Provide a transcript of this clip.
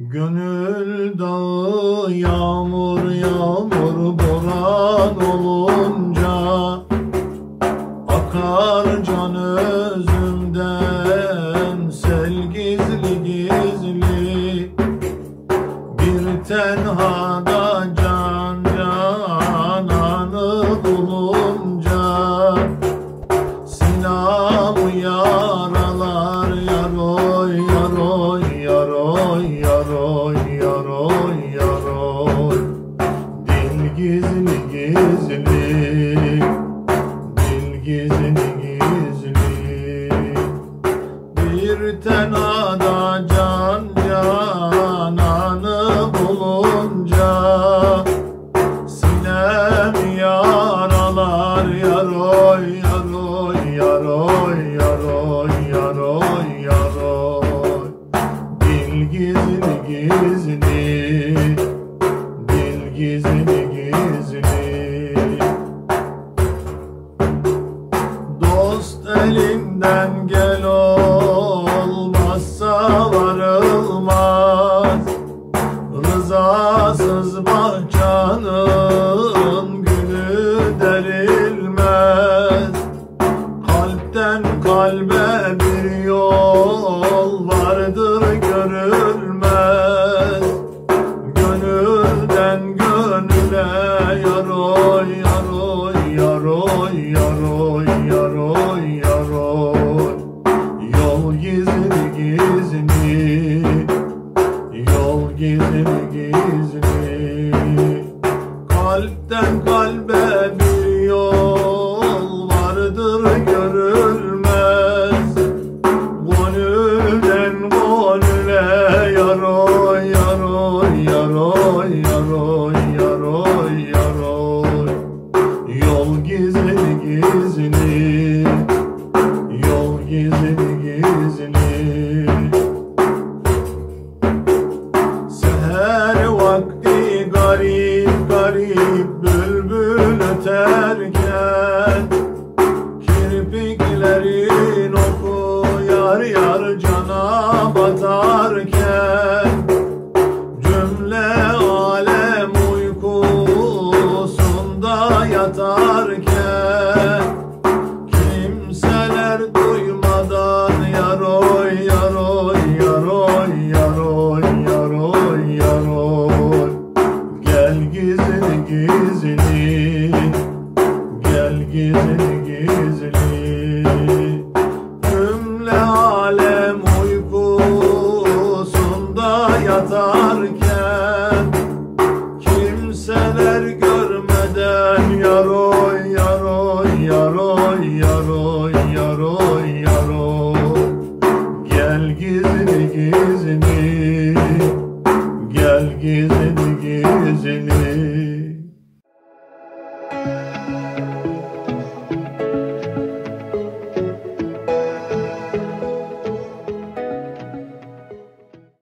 Gönül dağı yağmur yağmur boran olunca akar can özümden sel gizli gizli. Bir tenhada can cananı bulunca Sinam yaralar yaroy yaroy yaroy yaroy yaroy yaroy. Dil gizli gizli, dil gizli gizli. Bir tenada can cananı bulunca sinem yaralar yaroy yaroy yaroy yaroy yaroy yaroy. Gizli gizli, dil gizli gizli. Dost elinden gel olmazsa varılmaz, rızasız bahçanın gülü derilmez. Kalpten kalbe bir yol vardır görülmez. Gönülden gönüle yaroy yaroy yaroy yaroy yaroy yaroy. Yol gizli gizli, yol gizli gizli. Kalpten kalbe bir yol vardır görülmez. Gönülden yaroy yaroy yaroy yaroy yaroy yaroy. Yol gizli gizli, yol gizli gizli. Seher vakti garip garip bülbül öterken kirpiklerin oku yar yar cana batarken cümle alem uykusunda yatarken kimseler duymadan yaroy yaroy yaroy yaroy yaroy yaroy. Gel gizli gizli, gel gizli gizli. Cümle alem yatarken kimseler görmeden yaroy yaroy yaroy yaroy yaroy yaroy. Gel gizli gizli, gel gizli gizli.